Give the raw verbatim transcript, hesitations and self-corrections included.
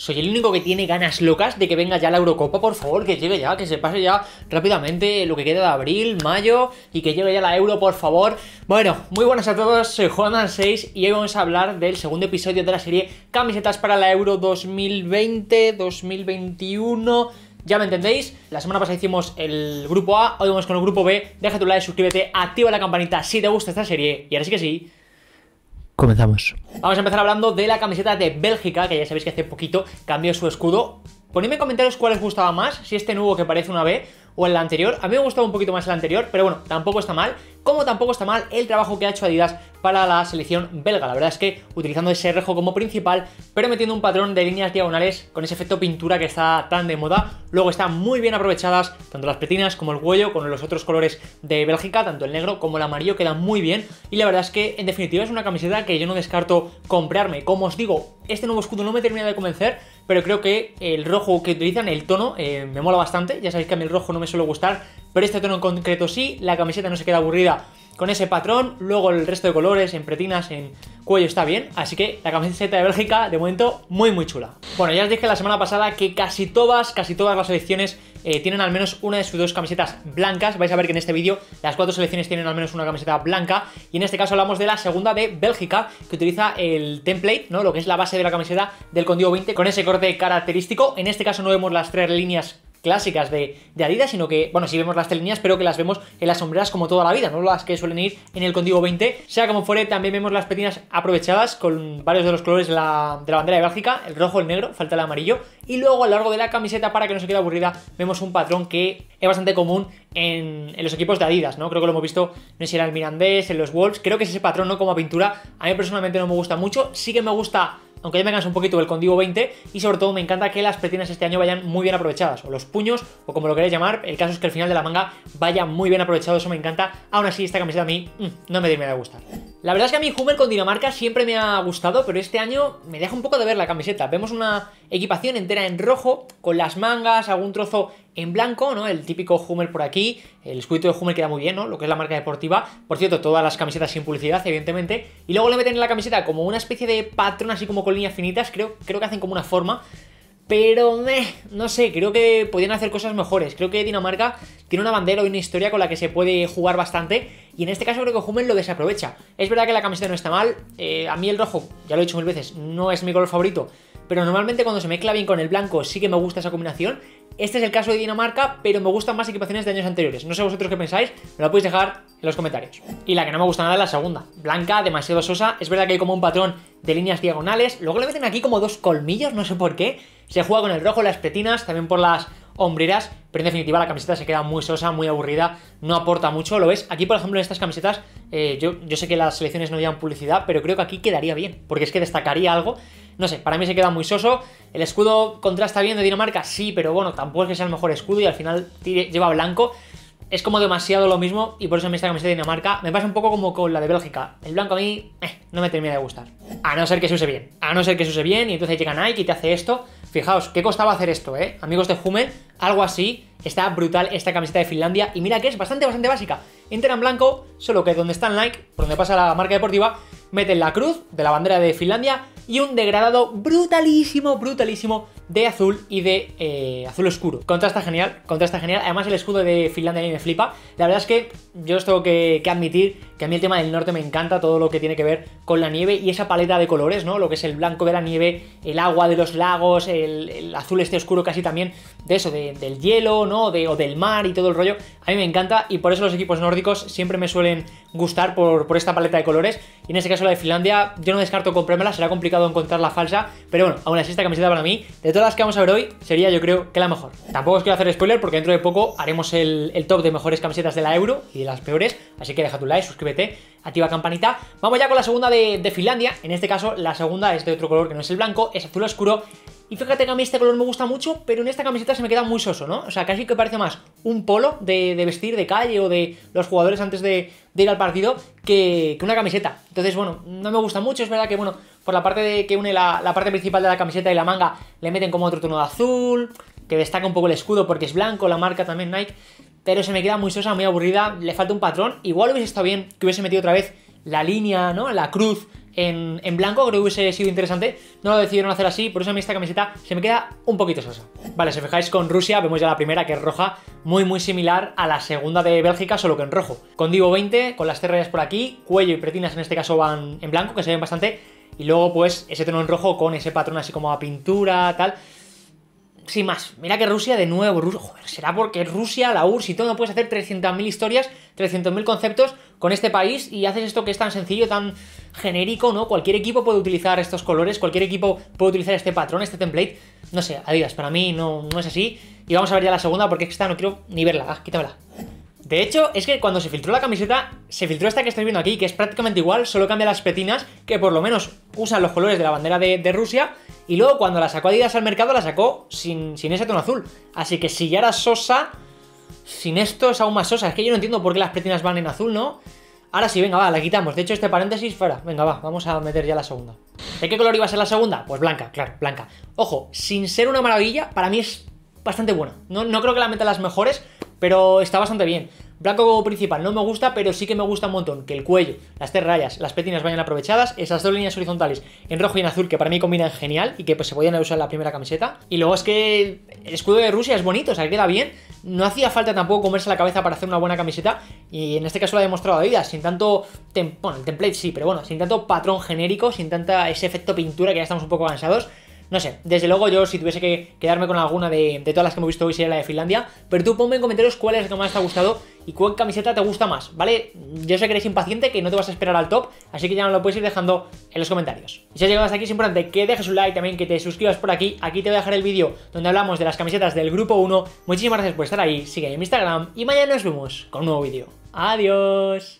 Soy el único que tiene ganas locas de que venga ya la Eurocopa, por favor, que llegue ya, que se pase ya rápidamente lo que queda de abril, mayo, y que llegue ya la Euro, por favor. Bueno, muy buenas a todos, soy Juan Dam seis y hoy vamos a hablar del segundo episodio de la serie Camisetas para la Euro dos mil veinte, dos mil veintiuno... Ya me entendéis, la semana pasada hicimos el grupo A, hoy vamos con el grupo B. Deja tu like, suscríbete, activa la campanita si te gusta esta serie, y ahora sí que sí, comenzamos. Vamos a empezar hablando de la camiseta de Bélgica, que ya sabéis que hace poquito cambió su escudo. Ponedme en comentarios cuál os gustaba más, si este nuevo que parece una B o el anterior. A mí me gustaba un poquito más el anterior, pero bueno, tampoco está mal. Como tampoco está mal el trabajo que ha hecho Adidas para la selección belga. La verdad es que utilizando ese rejo como principal, pero metiendo un patrón de líneas diagonales con ese efecto pintura que está tan de moda. Luego están muy bien aprovechadas tanto las pletinas como el cuello con los otros colores de Bélgica, tanto el negro como el amarillo quedan muy bien. Y la verdad es que en definitiva es una camiseta que yo no descarto comprarme. Como os digo, este nuevo escudo no me termina de convencer, pero creo que el rojo que utilizan, el tono, eh, me mola bastante. Ya sabéis que a mí el rojo no me suele gustar, pero este tono en concreto sí. La camiseta no se queda aburrida con ese patrón, luego el resto de colores, en pretinas, en cuello está bien, así que la camiseta de Bélgica, de momento, muy muy chula. Bueno, ya os dije la semana pasada que casi todas, casi todas las selecciones eh, tienen al menos una de sus dos camisetas blancas. Vais a ver que en este vídeo las cuatro selecciones tienen al menos una camiseta blanca, y en este caso hablamos de la segunda de Bélgica, que utiliza el template, ¿no? Lo que es la base de la camiseta del Condivo veinte, con ese corte característico. En este caso no vemos las tres líneas clásicas de, de Adidas, sino que, bueno, sí vemos las telenias, pero que las vemos en las sombreras como toda la vida, no las que suelen ir en el Condivo veinte. Sea como fuere, también vemos las petinas aprovechadas con varios de los colores de la, de la bandera de Bélgica, el rojo, el negro, falta el amarillo, y luego a lo largo de la camiseta, para que no se quede aburrida, vemos un patrón que es bastante común en, en los equipos de Adidas, ¿no? Creo que lo hemos visto, no sé si era el Mirandés, en los Wolves, creo que es ese patrón, ¿no? Como a pintura, a mí personalmente no me gusta mucho. Sí que me gusta, aunque ya me canso un poquito, el Condivo veinte, y sobre todo me encanta que las pretinas este año vayan muy bien aprovechadas, o los puños, o como lo queréis llamar. El caso es que el final de la manga vaya muy bien aprovechado, eso me encanta. Aún así, esta camiseta a mí mmm, no me termina de gustar. La verdad es que a mí Hummel con Dinamarca siempre me ha gustado, pero este año me deja un poco de ver la camiseta. Vemos una equipación entera en rojo, con las mangas, algún trozo en blanco, ¿no? El típico Hummel por aquí, el escudito de Hummel queda muy bien, ¿no? Lo que es la marca deportiva. Por cierto, todas las camisetas sin publicidad, evidentemente. Y luego le meten en la camiseta como una especie de patrón, así como con líneas finitas, creo, creo que hacen como una forma. Pero, meh, no sé, creo que podrían hacer cosas mejores. Creo que Dinamarca tiene una bandera y una historia con la que se puede jugar bastante, y en este caso creo que Hummel lo desaprovecha. Es verdad que la camiseta no está mal, eh, a mí el rojo, ya lo he dicho mil veces, no es mi color favorito, pero normalmente cuando se mezcla bien con el blanco sí que me gusta esa combinación. Este es el caso de Dinamarca, pero me gustan más equipaciones de años anteriores. No sé vosotros qué pensáis, me lo podéis dejar en los comentarios. Y la que no me gusta nada es la segunda. Blanca, demasiado sosa. Es verdad que hay como un patrón de líneas diagonales. Luego le meten aquí como dos colmillos, no sé por qué. Se juega con el rojo, las pretinas, también por las hombreras, pero en definitiva la camiseta se queda muy sosa, muy aburrida, no aporta mucho. Lo ves, aquí por ejemplo en estas camisetas, eh, yo, yo sé que las selecciones no llevan publicidad, pero creo que aquí quedaría bien, porque es que destacaría algo. No sé, para mí se queda muy soso. El escudo contrasta bien de Dinamarca, sí, pero bueno, tampoco es que sea el mejor escudo, y al final lleva blanco. Es como demasiado lo mismo, y por eso a mí esta camiseta de Dinamarca me pasa un poco como con la de Bélgica. El blanco a mí eh, no me termina de gustar. A no ser que se use bien, a no ser que se use bien, y entonces llega Nike y te hace esto. Fijaos, ¿qué costaba hacer esto, eh? Amigos de Hummel, algo así. Está brutal esta camiseta de Finlandia, y mira que es bastante, bastante básica. Entera en blanco, solo que donde está el Nike, por donde pasa la marca deportiva, meten la cruz de la bandera de Finlandia y un degradado brutalísimo, brutalísimo de azul y de eh, azul oscuro. Contrasta genial, contrasta genial. Además el escudo de Finlandia a mí me flipa. La verdad es que yo os tengo que, que admitir que a mí el tema del norte me encanta, todo lo que tiene que ver con la nieve y esa paleta de colores, ¿no? Lo que es el blanco de la nieve, el agua de los lagos, el, el azul este oscuro casi también de eso, de, del hielo, ¿no? De, o del mar y todo el rollo. A mí me encanta, y por eso los equipos nórdicos siempre me suelen gustar por, por esta paleta de colores. Y en este caso la de Finlandia, yo no descarto comprármela, será complicado encontrar la falsa, pero bueno, aún así esta camiseta para mí, de todas las que vamos a ver hoy, sería yo creo que la mejor. Tampoco os quiero hacer spoiler, porque dentro de poco haremos el, el top de mejores camisetas de la Euro y de las peores, así que deja tu like, suscríbete, activa campanita. Vamos ya con la segunda de, de Finlandia. En este caso la segunda es de otro color que no es el blanco, es azul oscuro. Y fíjate que a mí este color me gusta mucho, pero en esta camiseta se me queda muy soso, ¿no? O sea, casi que parece más un polo de, de vestir de calle o de los jugadores antes de, de ir al partido que, que una camiseta. Entonces, bueno, no me gusta mucho. Es verdad que, bueno, por la parte de que une la, la parte principal de la camiseta y la manga, le meten como otro tono de azul, que destaca un poco el escudo porque es blanco, la marca también Nike, pero se me queda muy sosa, muy aburrida, le falta un patrón. Igual hubiese estado bien que hubiese metido otra vez la línea, ¿no? La cruz en, en blanco, creo que hubiese sido interesante. No lo decidieron hacer así, por eso a mí esta camiseta se me queda un poquito sosa. Vale, si fijáis con Rusia, vemos ya la primera, que es roja, muy muy similar a la segunda de Bélgica, solo que en rojo. Condivo veinte, con las tres rayas por aquí, cuello y pretinas en este caso van en blanco, que se ven bastante, y luego pues ese tono en rojo con ese patrón así como a pintura, tal. Sin más, mira que Rusia de nuevo, Rusia, joder, será porque Rusia, la U R S S y todo, puedes hacer trescientas mil historias, trescientos mil conceptos con este país y haces esto que es tan sencillo, tan genérico, ¿no? Cualquier equipo puede utilizar estos colores, cualquier equipo puede utilizar este patrón, este template, no sé, Adidas, para mí no, no es así. Y vamos a ver ya la segunda porque esta no quiero ni verla, ah, quítamela. De hecho, es que cuando se filtró la camiseta, se filtró esta que estáis viendo aquí, que es prácticamente igual, solo cambia las pretinas, que por lo menos usan los colores de la bandera de, de Rusia, y luego cuando la sacó Adidas al mercado, la sacó sin, sin ese tono azul. Así que si ya era sosa, sin esto es aún más sosa. Es que yo no entiendo por qué las pretinas van en azul, ¿no? Ahora sí, venga, va, la quitamos. De hecho, este paréntesis fuera. Venga, va, vamos a meter ya la segunda. ¿De qué color iba a ser la segunda? Pues blanca, claro, blanca. Ojo, sin ser una maravilla, para mí es bastante buena. No, no creo que la metan las mejores, pero está bastante bien. Blanco como principal no me gusta, pero sí que me gusta un montón que el cuello, las tres rayas, las petinas vayan aprovechadas, esas dos líneas horizontales en rojo y en azul que para mí combinan genial y que pues se podían usar en la primera camiseta. Y luego es que el escudo de Rusia es bonito, o sea, queda bien. No hacía falta tampoco comerse la cabeza para hacer una buena camiseta y en este caso lo ha demostrado Adidas, sin tanto, tem bueno, el template sí, pero bueno, sin tanto patrón genérico, sin tanta ese efecto pintura que ya estamos un poco cansados. No sé, desde luego yo si tuviese que quedarme con alguna de, de todas las que hemos visto hoy sería la de Finlandia, pero tú ponme en comentarios cuál es la que más te ha gustado y cuál camiseta te gusta más, ¿vale? Yo sé que eres impaciente, que no te vas a esperar al top, así que ya no lo puedes ir dejando en los comentarios. Y si has llegado hasta aquí es importante que dejes un like, también que te suscribas por aquí. Aquí te voy a dejar el vídeo donde hablamos de las camisetas del grupo uno. Muchísimas gracias por estar ahí, sígueme en Instagram y mañana nos vemos con un nuevo vídeo. ¡Adiós!